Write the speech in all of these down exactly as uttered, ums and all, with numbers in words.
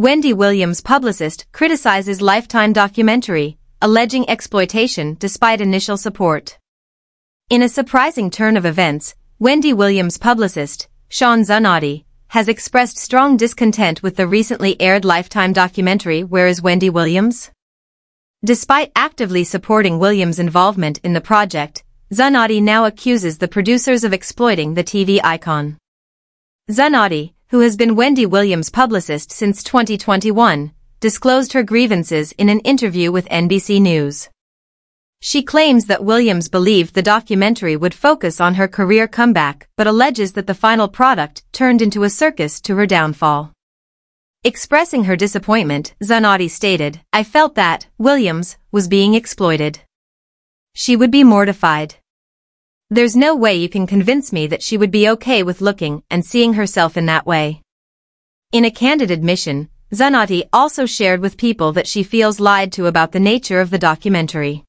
Wendy Williams' publicist criticizes Lifetime documentary, alleging exploitation despite initial support. In a surprising turn of events, Wendy Williams' publicist, Shawn Zanotti, has expressed strong discontent with the recently aired Lifetime documentary Where is Wendy Williams? Despite actively supporting Williams' involvement in the project, Zanotti now accuses the producers of exploiting the T V icon. Zanotti, who has been Wendy Williams' publicist since twenty twenty-one, disclosed her grievances in an interview with N B C News. She claims that Williams believed the documentary would focus on her career comeback but alleges that the final product turned into a circus to her downfall. Expressing her disappointment, Zanotti stated, "I felt that Williams was being exploited. She would be mortified. There's no way you can convince me that she would be okay with looking and seeing herself in that way." In a candid admission, Zanotti also shared with people that she feels lied to about the nature of the documentary.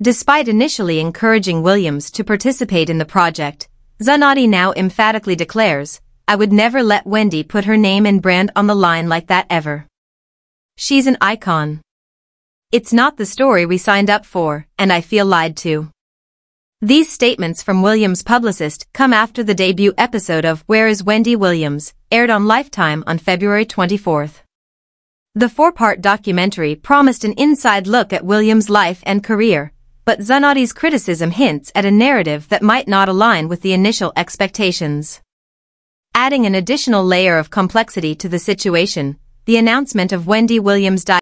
Despite initially encouraging Williams to participate in the project, Zanotti now emphatically declares, "I would never let Wendy put her name and brand on the line like that ever. She's an icon. It's not the story we signed up for, and I feel lied to." These statements from Williams' publicist come after the debut episode of Where is Wendy Williams? Aired on Lifetime on February twenty-fourth. The four-part documentary promised an inside look at Williams' life and career, but Zanotti's criticism hints at a narrative that might not align with the initial expectations. Adding an additional layer of complexity to the situation, the announcement of Wendy Williams'